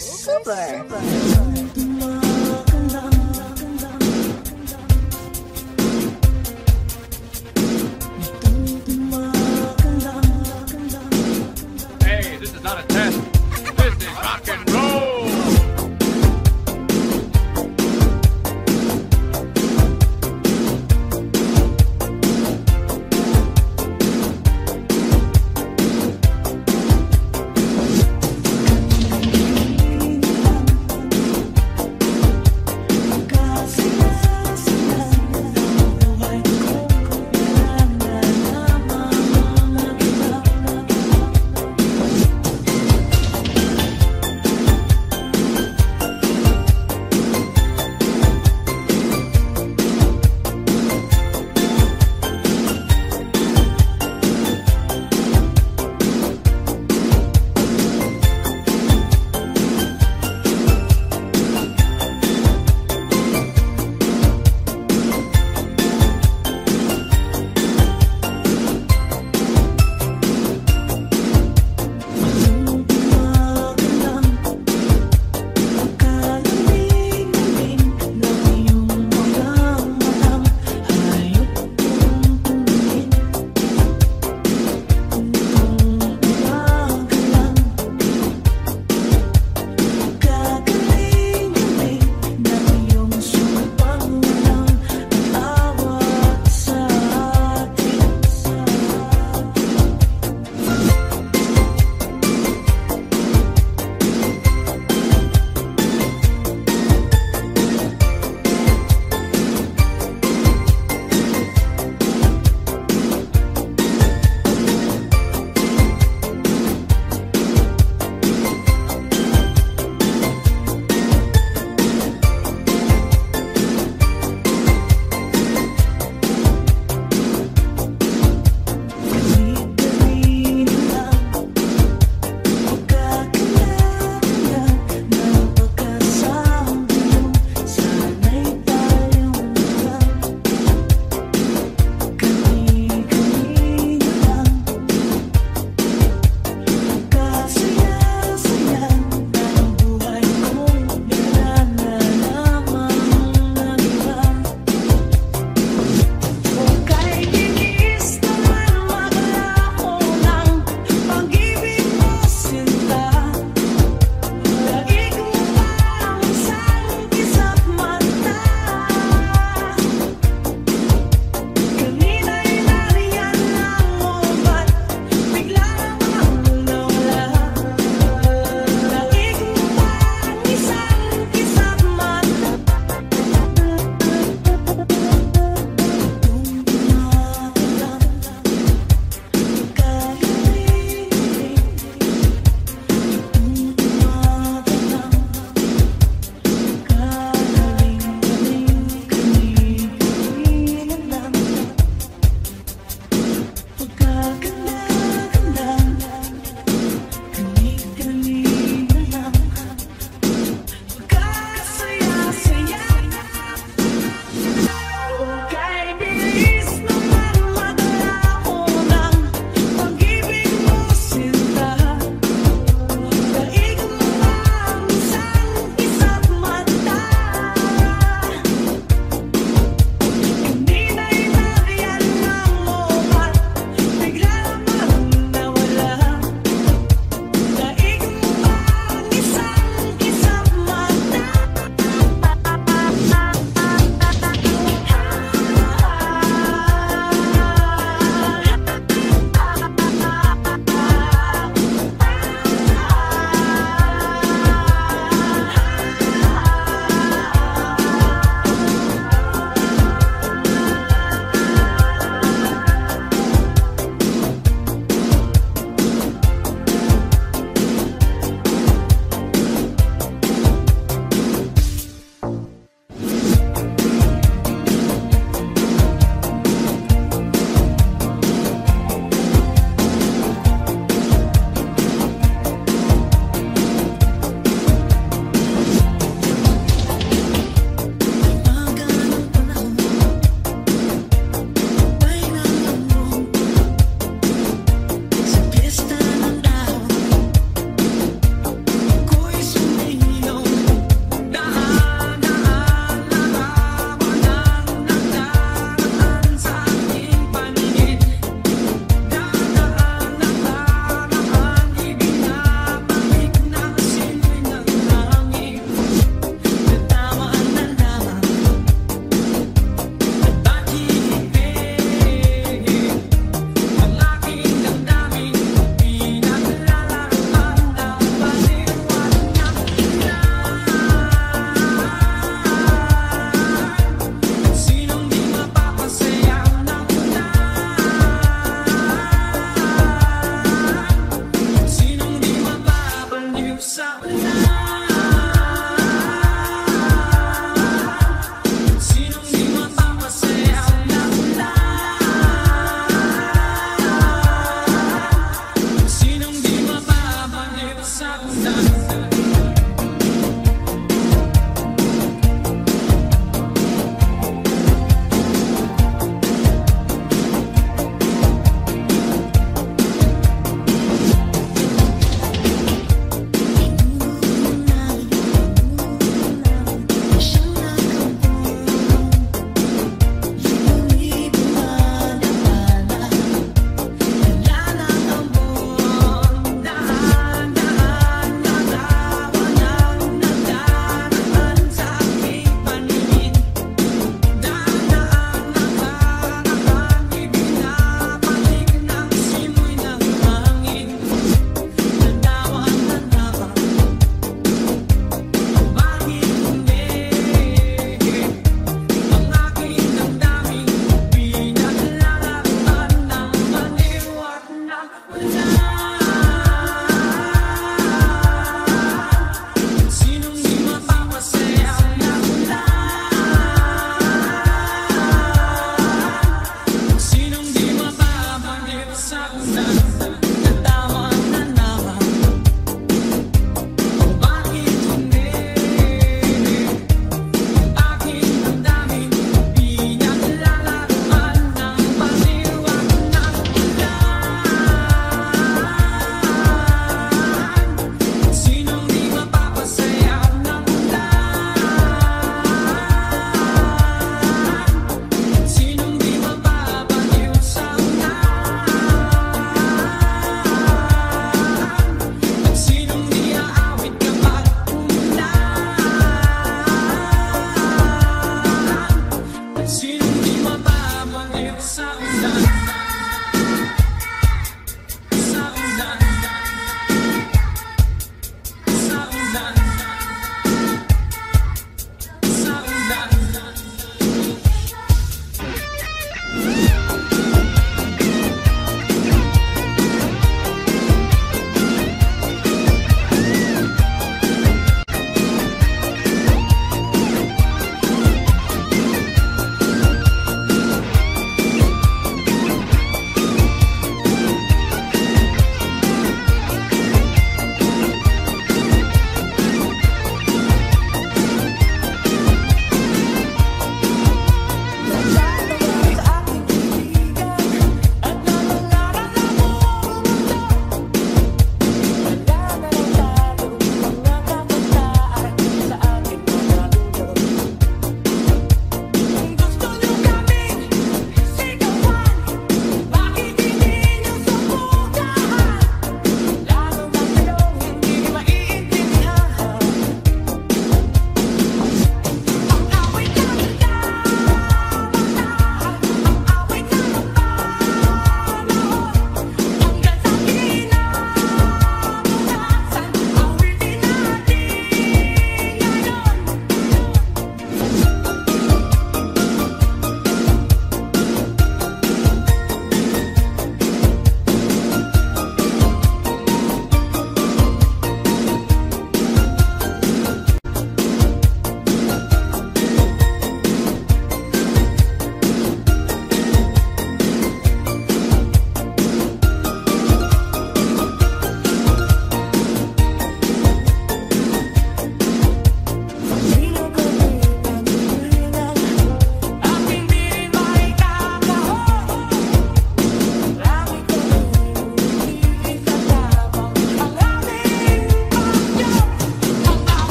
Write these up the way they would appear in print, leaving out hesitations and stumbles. super. Hey, this is not a test. This is rock and roll.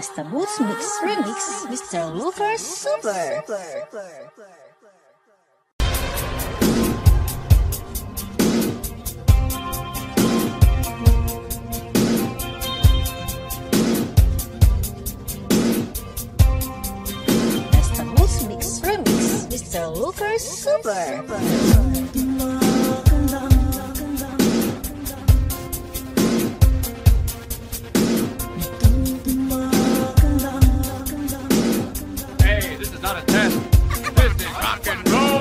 Rasta Boots Mix Remix Mr. Lufer Super. Rasta Boots Mix Remix Mr. Lufer Super. Not a test. This is rock and roll.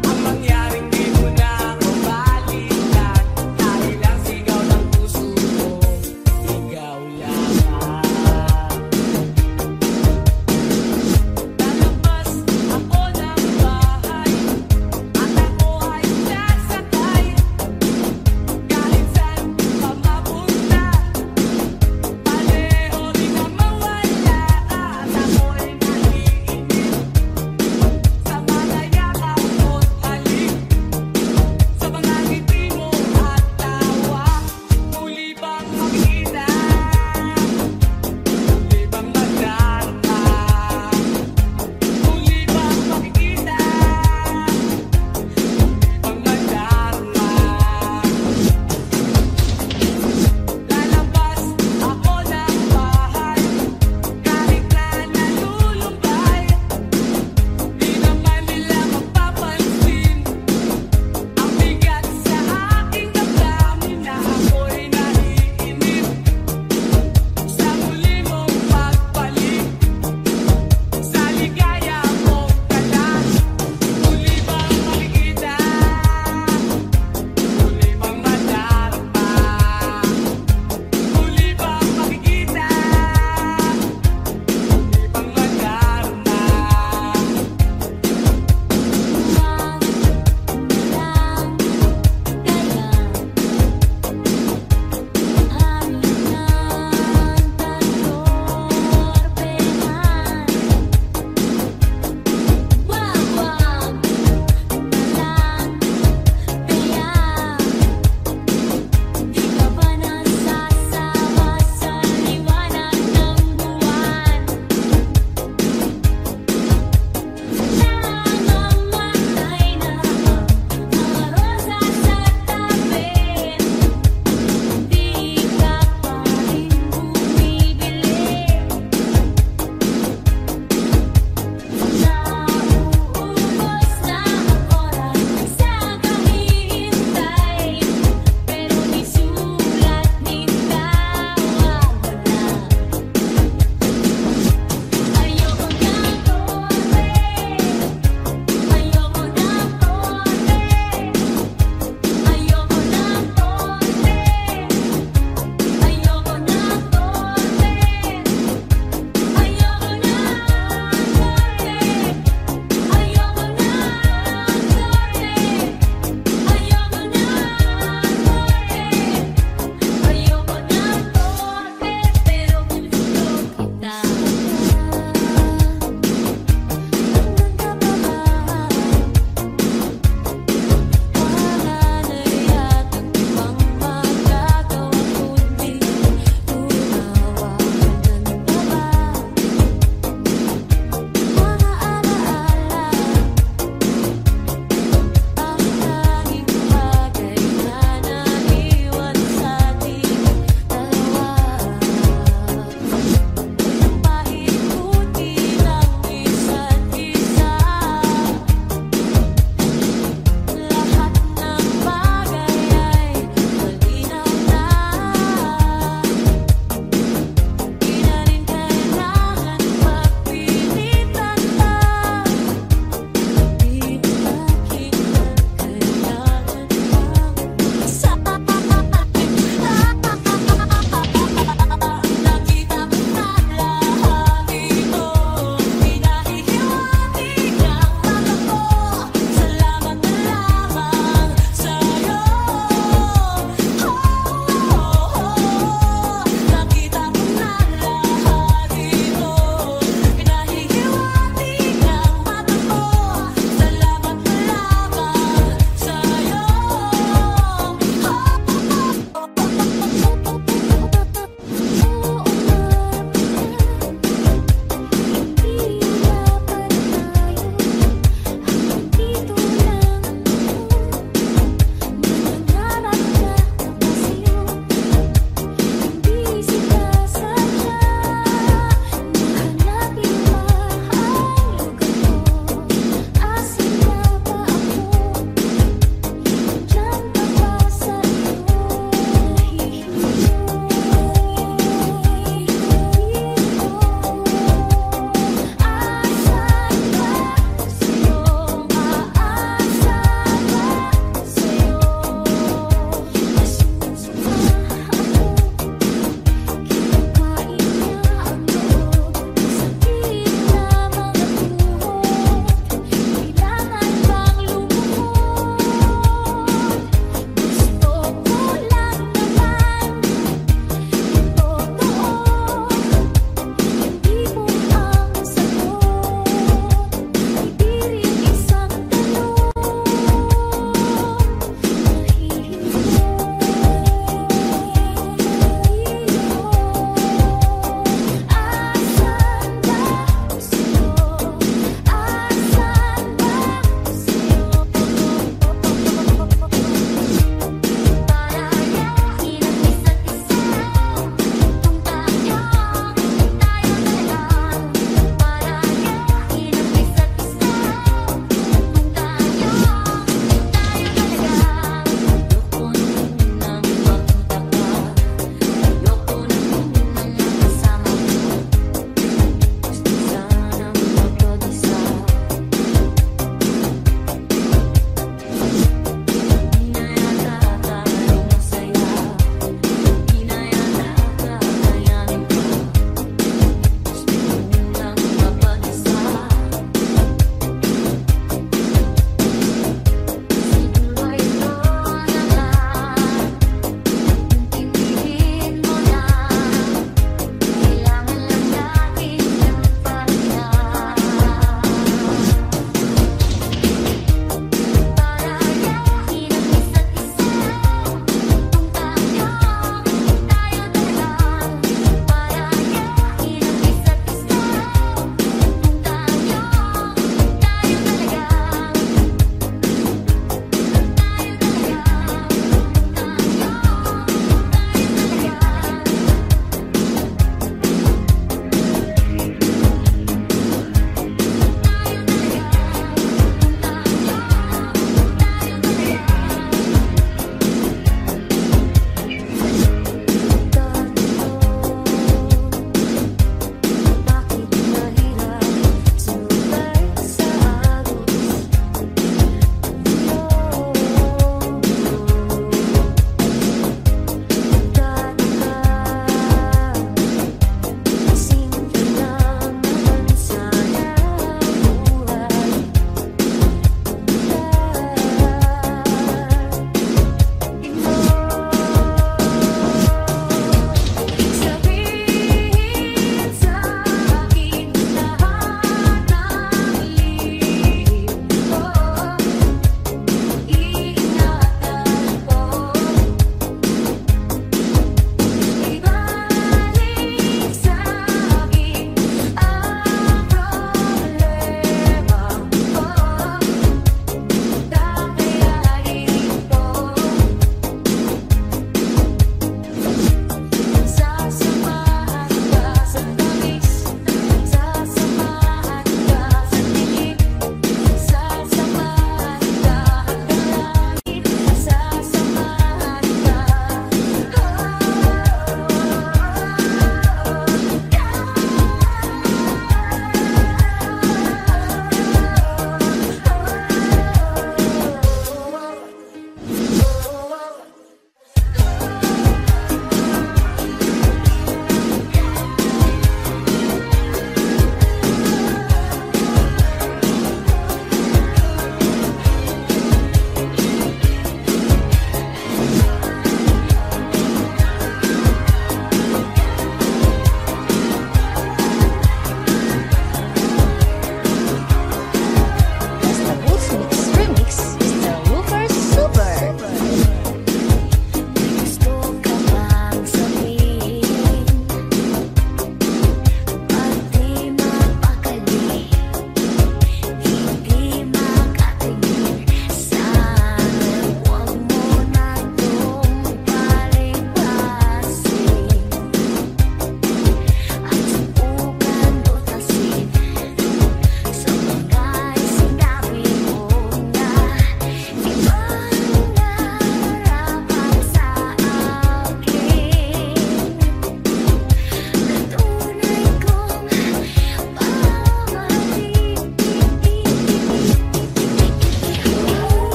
Mangyari, di mo na ako balikan, dahil lang sigaw ng puso ko.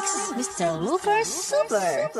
Mix Mr. Lover Super.